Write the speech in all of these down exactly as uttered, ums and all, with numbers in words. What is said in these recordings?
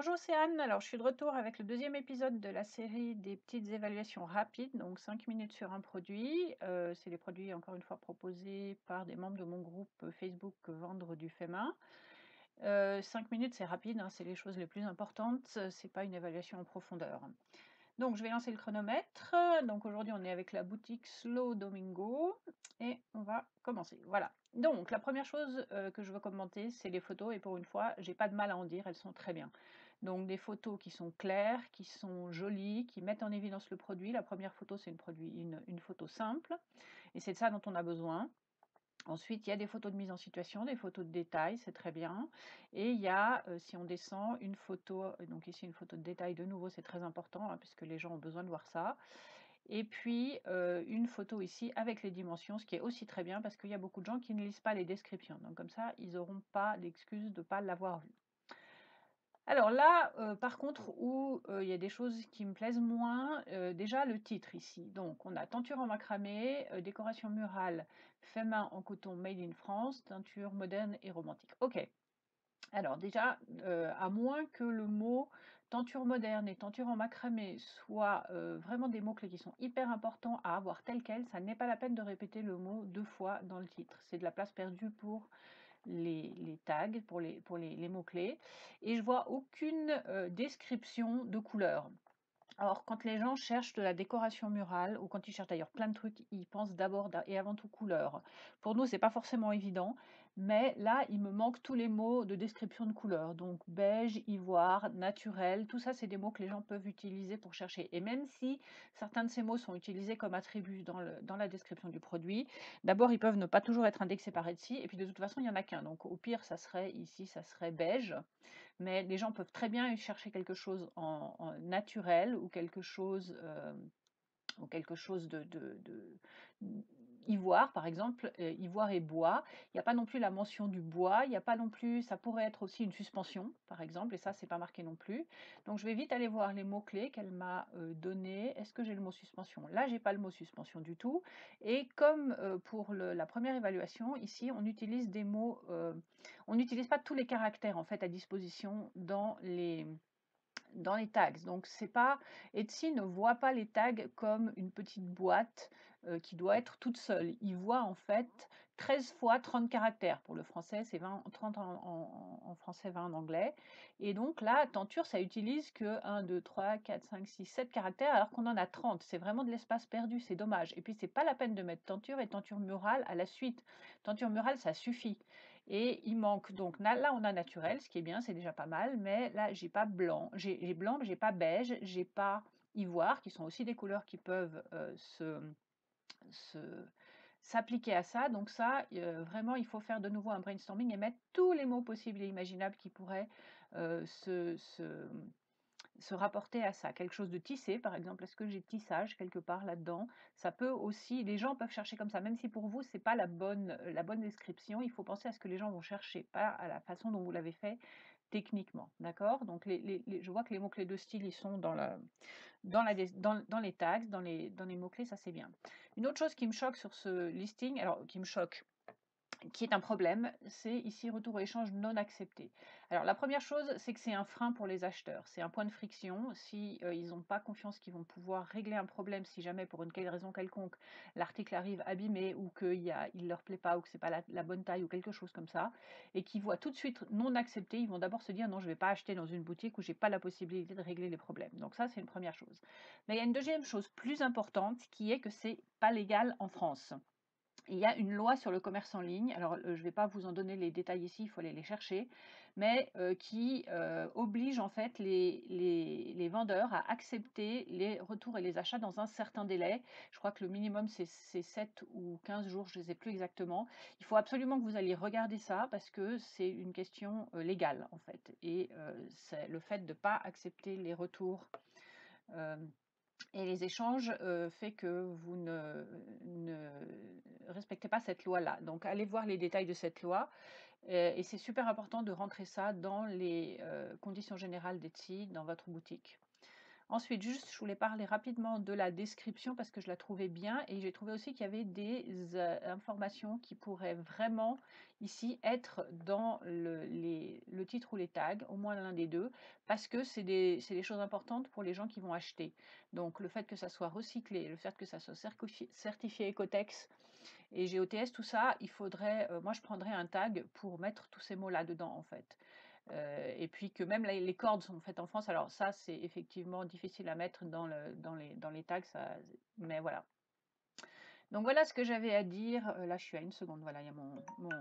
Bonjour, c'est Anne. Alors, je suis de retour avec le deuxième épisode de la série des petites évaluations rapides, donc cinq minutes sur un produit. Euh, c'est les produits, encore une fois, proposés par des membres de mon groupe Facebook Vendre du Fait-Main. Euh, cinq minutes, c'est rapide, hein, c'est les choses les plus importantes, c'est pas une évaluation en profondeur. Donc, je vais lancer le chronomètre. Donc, aujourd'hui, on est avec la boutique Slow Domingo et on va commencer. Voilà. Donc, la première chose euh, que je veux commenter, c'est les photos. Et pour une fois, j'ai pas de mal à en dire, elles sont très bien. Donc, des photos qui sont claires, qui sont jolies, qui mettent en évidence le produit. La première photo, c'est une, produit, une, une photo simple et c'est de ça dont on a besoin. Ensuite, il y a des photos de mise en situation, des photos de détail, c'est très bien. Et il y a, euh, si on descend, une photo, donc ici une photo de détail, de nouveau, c'est très important, hein, puisque les gens ont besoin de voir ça. Et puis, euh, une photo ici avec les dimensions, ce qui est aussi très bien, parce qu'il y a beaucoup de gens qui ne lisent pas les descriptions. Donc comme ça, ils n'auront pas d'excuse de ne pas l'avoir vu. Alors là, euh, par contre, où il euh, y a des choses qui me plaisent moins, euh, déjà le titre ici. Donc, on a teinture en macramé, euh, décoration murale, fait main en coton made in France, teinture moderne et romantique. Ok. Alors déjà, euh, à moins que le mot teinture moderne et teinture en macramé soient euh, vraiment des mots-clés qui sont hyper importants à avoir tels quels, ça n'est pas la peine de répéter le mot deux fois dans le titre. C'est de la place perdue pour... Les, les tags pour les, pour les, les mots-clés, et je vois aucune euh, description de couleur. Alors, quand les gens cherchent de la décoration murale, ou quand ils cherchent d'ailleurs plein de trucs, ils pensent d'abord et avant tout couleur. Pour nous, c'est pas forcément évident, mais là, il me manque tous les mots de description de couleur. Donc, beige, ivoire, naturel, tout ça, c'est des mots que les gens peuvent utiliser pour chercher. Et même si certains de ces mots sont utilisés comme attributs dans, le, dans la description du produit, d'abord, ils peuvent ne pas toujours être indexés par Etsy, et puis de toute façon, il n'y en a qu'un. Donc, au pire, ça serait ici, ça serait beige. Mais les gens peuvent très bien chercher quelque chose en, en naturel ou quelque chose, euh, ou quelque chose de, de, de ivoire, par exemple, euh, ivoire et bois. Il n'y a pas non plus la mention du bois, il n'y a pas non plus, ça pourrait être aussi une suspension, par exemple, et ça, c'est pas marqué non plus. Donc, je vais vite aller voir les mots-clés qu'elle m'a euh, donnés. Est-ce que j'ai le mot suspension? Là, j'ai pas le mot suspension du tout. Et comme euh, pour le, la première évaluation, ici, on utilise des mots... Euh, on n'utilise pas tous les caractères en fait à disposition dans les, dans les tags. Donc c'est pas, Etsy ne voit pas les tags comme une petite boîte euh, qui doit être toute seule. Il voit en fait treize fois trente caractères. Pour le français, c'est vingt, trente en, en, en français, vingt en anglais. Et donc là, teinture, ça utilise que un, deux, trois, quatre, cinq, six, sept caractères, alors qu'on en a trente. C'est vraiment de l'espace perdu, c'est dommage. Et puis, c'est pas la peine de mettre teinture et teinture murale à la suite. Teinture murale, ça suffit. Et il manque, donc là, on a naturel, ce qui est bien, c'est déjà pas mal, mais là, j'ai pas blanc. J'ai blanc, mais j'ai pas beige, j'ai pas ivoire, qui sont aussi des couleurs qui peuvent euh, se... se s'appliquer à ça. Donc ça, euh, vraiment, il faut faire de nouveau un brainstorming et mettre tous les mots possibles et imaginables qui pourraient euh, se, se, se rapporter à ça. Quelque chose de tissé, par exemple. Est-ce que j'ai tissage quelque part là-dedans? Ça peut aussi, les gens peuvent chercher comme ça, même si pour vous, c'est pas la bonne, la bonne description. Il faut penser à ce que les gens vont chercher, pas à la façon dont vous l'avez fait techniquement. D'accord? Donc, les, les, les, je vois que les mots-clés de style, ils sont dans, la, dans, la, dans, dans les tags, dans les, dans les mots-clés, ça c'est bien. Une autre chose qui me choque sur ce listing, alors qui me choque, qui est un problème, c'est ici retour au échange non accepté. Alors la première chose, c'est que c'est un frein pour les acheteurs, c'est un point de friction. Si euh, ils n'ont pas confiance qu'ils vont pouvoir régler un problème, si jamais pour une quelle raison quelconque l'article arrive abîmé ou qu'il ne leur plaît pas ou que c'est pas la, la bonne taille ou quelque chose comme ça, et qu'ils voient tout de suite non accepté, ils vont d'abord se dire non, je ne vais pas acheter dans une boutique où j'ai pas la possibilité de régler les problèmes. Donc ça, c'est une première chose. Mais il y a une deuxième chose plus importante qui est que c'est pas légal en France. Il y a une loi sur le commerce en ligne, alors euh, je ne vais pas vous en donner les détails ici, il faut aller les chercher, mais euh, qui euh, oblige en fait les, les, les vendeurs à accepter les retours et les achats dans un certain délai. Je crois que le minimum c'est sept ou quinze jours, je ne sais plus exactement. Il faut absolument que vous alliez regarder ça parce que c'est une question euh, légale en fait. Et euh, c'est le fait de ne pas accepter les retours euh, et les échanges euh, fait que vous ne... ne respectez pas cette loi-là. Donc, allez voir les détails de cette loi. Euh, et c'est super important de rentrer ça dans les euh, conditions générales d'Etsy dans votre boutique. Ensuite, juste, je voulais parler rapidement de la description parce que je la trouvais bien et j'ai trouvé aussi qu'il y avait des euh, informations qui pourraient vraiment ici être dans le, les, le titre ou les tags, au moins l'un des deux, parce que c'est des, c'est des choses importantes pour les gens qui vont acheter. Donc, le fait que ça soit recyclé, le fait que ça soit certifié, certifié Ecotex et G O T S, tout ça, il faudrait, euh, moi je prendrais un tag pour mettre tous ces mots-là dedans en fait. Euh, et puis que même les cordes sont faites en France, alors ça c'est effectivement difficile à mettre dans, le, dans, les, dans les tags, ça, mais voilà. Donc voilà ce que j'avais à dire, euh, là je suis à une seconde, voilà il y a mon, mon,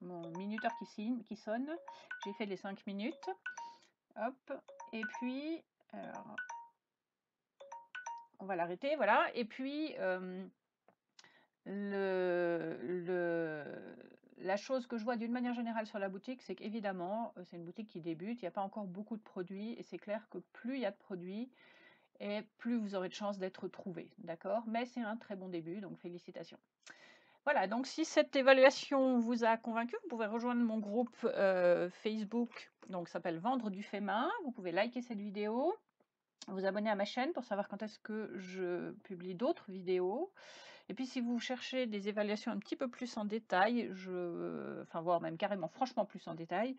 mon minuteur qui, signe, qui sonne, j'ai fait les cinq minutes, hop, et puis, alors, on va l'arrêter, voilà, et puis euh, le... le La chose que je vois d'une manière générale sur la boutique, c'est qu'évidemment, c'est une boutique qui débute, il n'y a pas encore beaucoup de produits, et c'est clair que plus il y a de produits, et plus vous aurez de chances d'être trouvé, d'accord? Mais c'est un très bon début, donc félicitations. Voilà, donc si cette évaluation vous a convaincu, vous pouvez rejoindre mon groupe euh, Facebook, donc ça s'appelle Vendre du Fait-Main, vous pouvez liker cette vidéo, vous abonner à ma chaîne pour savoir quand est-ce que je publie d'autres vidéos. Et puis si vous cherchez des évaluations un petit peu plus en détail, je, enfin voire même carrément franchement plus en détail,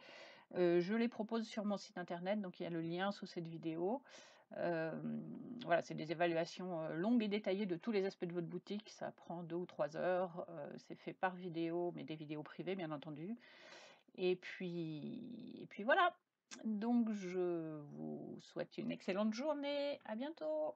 euh, je les propose sur mon site internet, donc il y a le lien sous cette vidéo. Euh, voilà, c'est des évaluations longues et détaillées de tous les aspects de votre boutique, ça prend deux ou trois heures, euh, c'est fait par vidéo, mais des vidéos privées bien entendu. Et puis, et puis voilà. Donc, je vous souhaite une excellente journée. À bientôt.